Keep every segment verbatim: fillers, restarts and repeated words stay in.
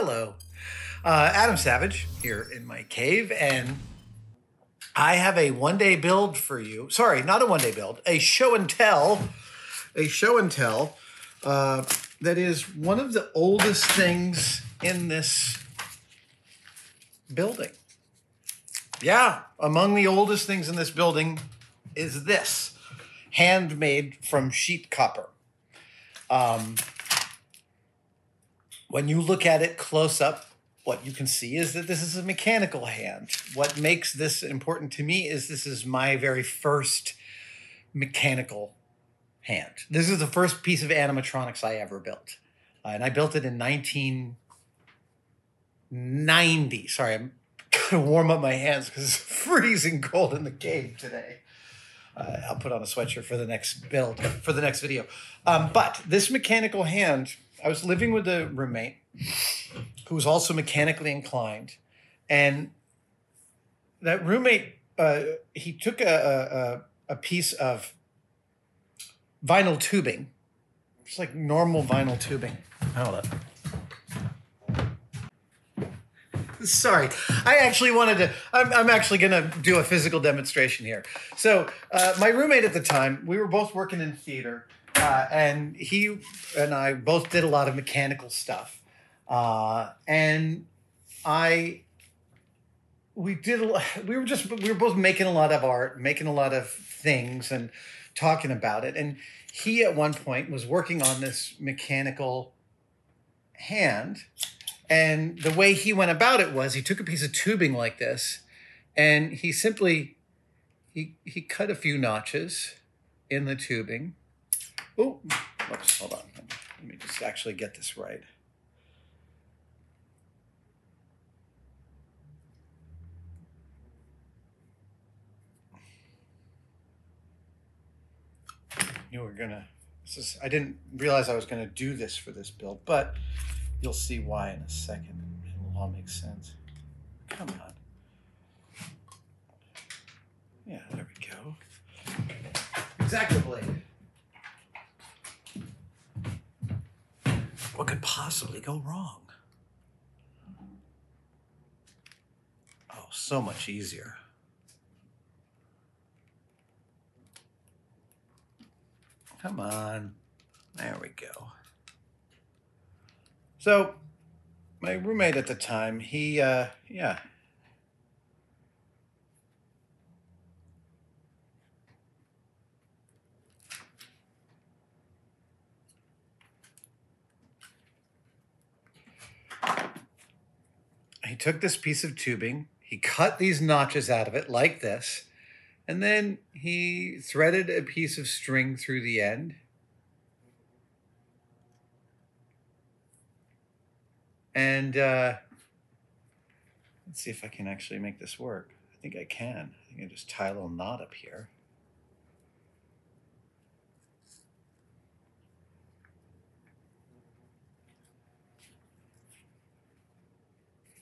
Hello, uh, Adam Savage here in my cave, and I have a one-day build for you. Sorry, not a one-day build, a show and tell, a show and tell uh, that is one of the oldest things in this building. Yeah, among the oldest things in this building is this, handmade from sheet copper. Um... When you look at it close up, what you can see is that this is a mechanical hand. What makes this important to me is this is my very first mechanical hand. This is the first piece of animatronics I ever built. Uh, and I built it in nineteen ninety. Sorry, I'm gonna warm up my hands because it's freezing cold in the cave today. Uh, I'll put on a sweatshirt for the next build, for the next video. Um, but this mechanical hand, I was living with a roommate who was also mechanically inclined, and that roommate, uh, he took a, a, a piece of vinyl tubing. It's like normal vinyl tubing. Hold up. Sorry, I actually wanted to, I'm, I'm actually going to do a physical demonstration here. So uh, my roommate at the time, we were both working in theater. Uh, and he and I both did a lot of mechanical stuff. Uh, and I, we did, a, we were just, we were both making a lot of art, making a lot of things and talking about it. And he at one point was working on this mechanical hand. And the way he went about it was he took a piece of tubing like this and he simply, he, he cut a few notches in the tubing. Oh, oops, hold on. Let me just actually get this right. You were gonna, this is, I didn't realize I was gonna do this for this build, but you'll see why in a second. It'll all make sense. Come on. Yeah, there we go. Exactly. What could possibly go wrong? Oh, so much easier. Come on. There we go. So my roommate at the time, he, uh, yeah. He took this piece of tubing, he cut these notches out of it like this, and then he threaded a piece of string through the end. And uh, let's see if I can actually make this work. I think I can. I think I just tie a little knot up here.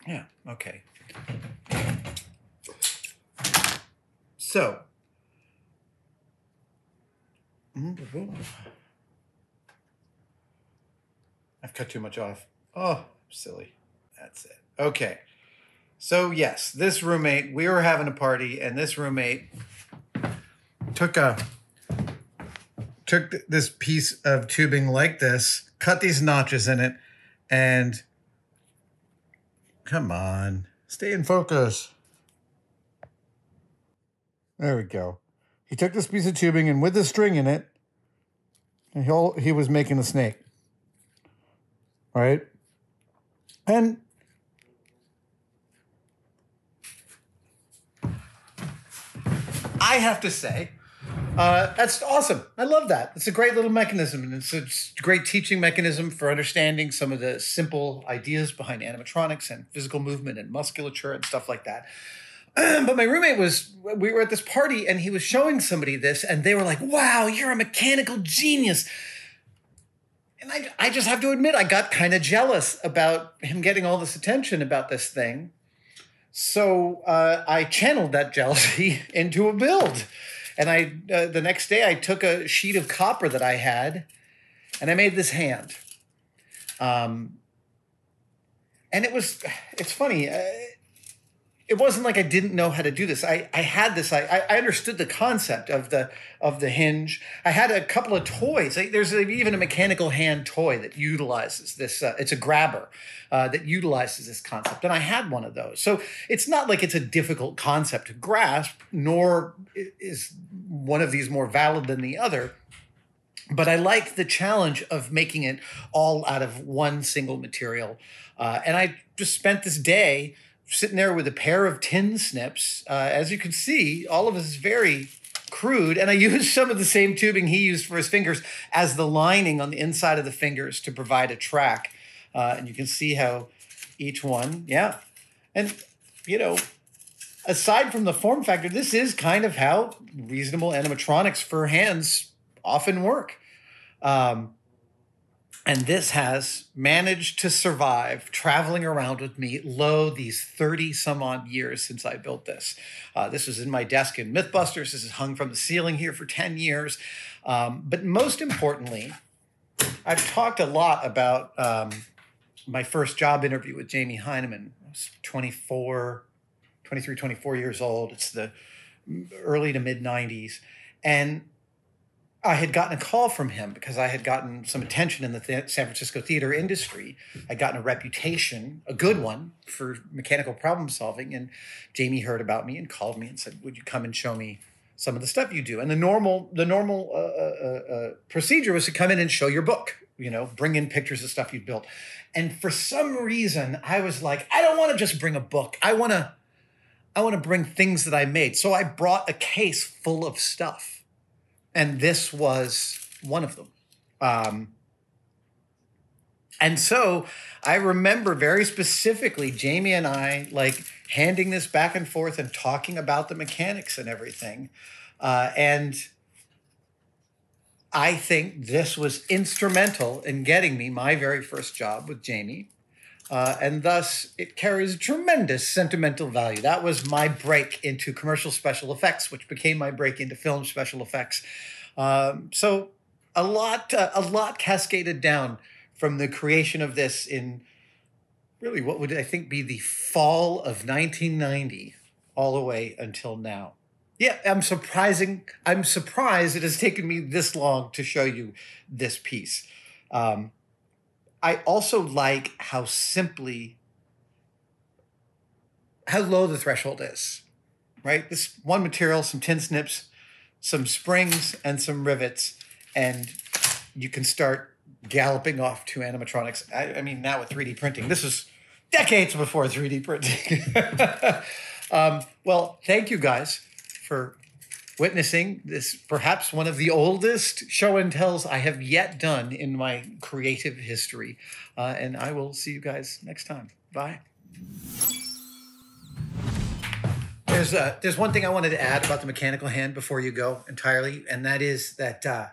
Yeah, okay. So. I've cut too much off. Oh, silly. That's it. Okay. So yes, this roommate, we were having a party and this roommate took a, took this piece of tubing like this, cut these notches in it, and come on, stay in focus. There we go. He took this piece of tubing and with the string in it, and he he was making a snake, right? And I have to say, uh, that's awesome. I love that. It's a great little mechanism, and it's a great teaching mechanism for understanding some of the simple ideas behind animatronics and physical movement and musculature and stuff like that. Um, but my roommate was, we were at this party and he was showing somebody this and they were like, wow, you're a mechanical genius. And I, I just have to admit, I got kind of jealous about him getting all this attention about this thing. So uh, I channeled that jealousy into a build. And I, uh, the next day I took a sheet of copper that I had and I made this hand. Um, And it was, it's funny. Uh, it wasn't like I didn't know how to do this. I, I had this, I, I understood the concept of the, of the hinge. I had a couple of toys. There's even a mechanical hand toy that utilizes this. Uh, it's a grabber uh, that utilizes this concept. And I had one of those. So it's not like it's a difficult concept to grasp, nor is one of these more valid than the other. But I like the challenge of making it all out of one single material. Uh, and I just spent this day sitting there with a pair of tin snips. Uh, as you can see, all of this is very crude. And I used some of the same tubing he used for his fingers as the lining on the inside of the fingers to provide a track. Uh, and you can see how each one, yeah. And, you know, aside from the form factor, this is kind of how reasonable animatronics for hands often work. Um, and this has managed to survive traveling around with me low these thirty some odd years since I built this. Uh, this was in my desk in Mythbusters. This is hung from the ceiling here for ten years. Um, but most importantly, I've talked a lot about um, my first job interview with Jamie Heineman. I was twenty-four, twenty-three, twenty-four years old. It's the early to mid nineties. And I had gotten a call from him because I had gotten some attention in the th- San Francisco theater industry. I'd gotten a reputation, a good one, for mechanical problem solving. And Jamie heard about me and called me and said, would you come and show me some of the stuff you do? And the normal the normal uh, uh, uh, procedure was to come in and show your book, you know, bring in pictures of stuff you'd built. And for some reason, I was like, I don't want to just bring a book. I want to, I want to bring things that I made. So I brought a case full of stuff. And this was one of them. Um, and so I remember very specifically Jamie and I like handing this back and forth and talking about the mechanics and everything. Uh, and I think this was instrumental in getting me my very first job with Jamie. Uh, and thus, it carries tremendous sentimental value. That was my break into commercial special effects, which became my break into film special effects. Um, so a lot, uh, a lot cascaded down from the creation of this in really what would I think be the fall of nineteen ninety all the way until now. Yeah, I'm surprising. I'm surprised it has taken me this long to show you this piece. Um, I also like how simply, how low the threshold is, right? This one material, some tin snips, some springs, and some rivets, and you can start galloping off to animatronics. I, I mean, now with three D printing, this is decades before three D printing. um, well, thank you guys for witnessing this, perhaps one of the oldest show and tells I have yet done in my creative history. Uh, and I will see you guys next time. Bye. There's, uh, there's one thing I wanted to add about the mechanical hand before you go entirely. And that is that uh,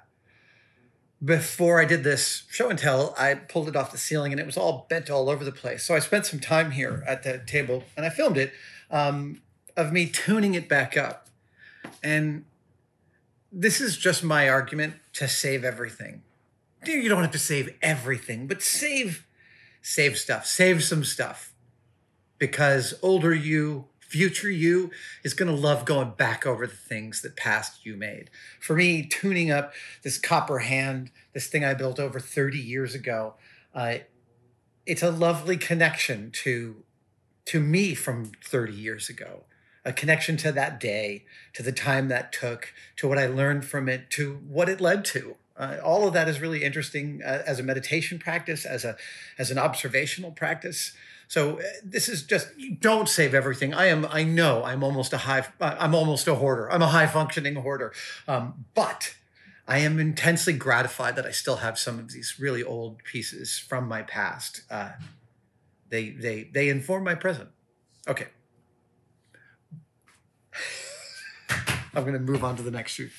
before I did this show and tell, I pulled it off the ceiling and it was all bent all over the place. So I spent some time here at the table and I filmed it um, of me tuning it back up. And this is just my argument to save everything. You don't have to save everything, but save, save stuff, save some stuff. Because older you, future you, is going to love going back over the things that past you made. For me, tuning up this copper hand, this thing I built over thirty years ago, uh, it's a lovely connection to, to me from thirty years ago. A connection to that day, to the time that took, to what I learned from it, to what it led to. Uh, all of that is really interesting uh, as a meditation practice, as a as an observational practice. So uh, this is just, you don't save everything. I am, I know, I'm almost a high, I'm almost a hoarder. I'm a high functioning hoarder, um, but I am intensely gratified that I still have some of these really old pieces from my past. Uh, they they they inform my present. Okay. I'm going to move on to the next shoot.